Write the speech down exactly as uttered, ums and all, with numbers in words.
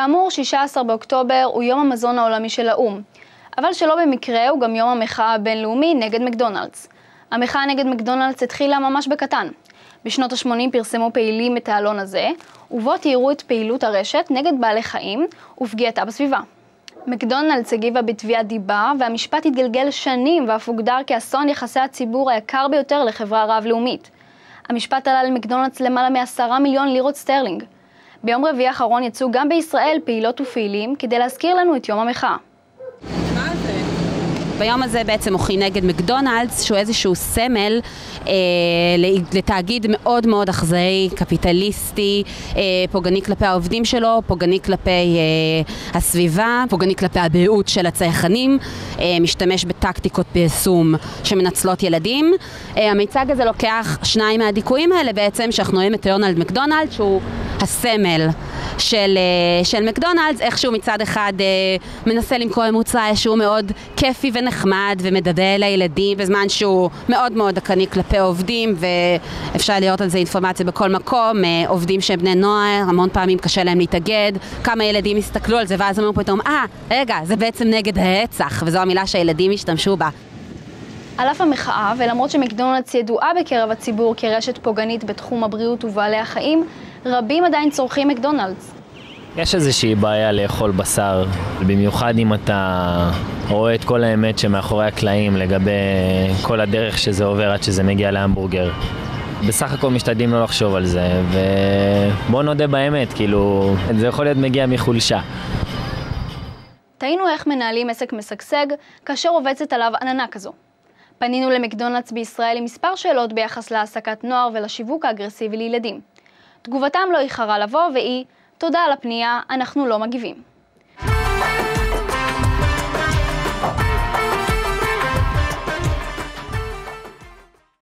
כאמור, שישה עשר באוקטובר הוא יום המזון העולמי של האו"ם, אבל שלא במקרה הוא גם יום המחאה הבינלאומי נגד מקדונלדס. המחאה נגד מקדונלדס התחילה ממש בקטן. בשנות ה-שמונים פרסמו פעילים את העלון הזה, ובו תיארו את פעילות הרשת נגד בעלי חיים ופגיעתה בסביבה. מקדונלדס הגיבה בתביעת דיבה, והמשפט התגלגל שנים ואף הוגדר כאסון יחסי הציבור היקר ביותר לחברה רב-לאומית. המשפט עלה למקדונלדס למעלה מעשרה מיליון לירות סטרלינג. ביום רביעי האחרון יצאו גם בישראל פעילות ופעילים כדי להזכיר לנו את יום המחאה. ביום הזה בעצם מוחים נגד מקדונלדס, שהוא איזשהו סמל אה, לתאגיד מאוד מאוד אכזרי, קפיטליסטי, אה, פוגעני כלפי העובדים שלו, פוגעני כלפי אה, הסביבה, פוגעני כלפי הבריאות של הצייחנים, אה, משתמש בטקטיקות פרסום שמנצלות ילדים. אה, המיצג הזה לוקח שניים מהדיכויים האלה בעצם, שאנחנו רואים את רונלד מקדונלד, שהוא הסמל של, של מקדונלדס, איכשהו מצד אחד אה, מנסה למכור מוצר שהוא מאוד כיפי ונחמד ומדבר לילדים, בזמן שהוא מאוד מאוד דקני כלפי עובדים, ואפשר לראות על זה אינפורמציה בכל מקום, אה, עובדים שהם בני נוער, המון פעמים קשה להם להתאגד, כמה ילדים הסתכלו על זה ואז אומרים פתאום, אה, רגע, זה בעצם נגד הרצח, וזו המילה שהילדים השתמשו בה. על אף המחאה, ולמרות שמקדונלדס ידועה בקרב הציבור כרשת פוגענית בתחום הבריאות ובעלי החיים, רבים עדיין צורכים מקדונלדס. יש איזושהי בעיה לאכול בשר, במיוחד אם אתה רואה את כל האמת שמאחורי הקלעים לגבי כל הדרך שזה עובר עד שזה מגיע להמבורגר. בסך הכל משתדלים לא לחשוב על זה, ובוא נודה באמת, כאילו, זה יכול להיות מגיע מחולשה. תהינו איך מנהלים עסק משגשג כאשר רובצת עליו עננה כזו. פנינו למקדונלדס בישראל עם מספר שאלות ביחס להעסקת נוער ולשיווק האגרסיבי לילדים. תגובתם לא איחרה לבוא והיא, תודה על הפנייה, אנחנו לא מגיבים.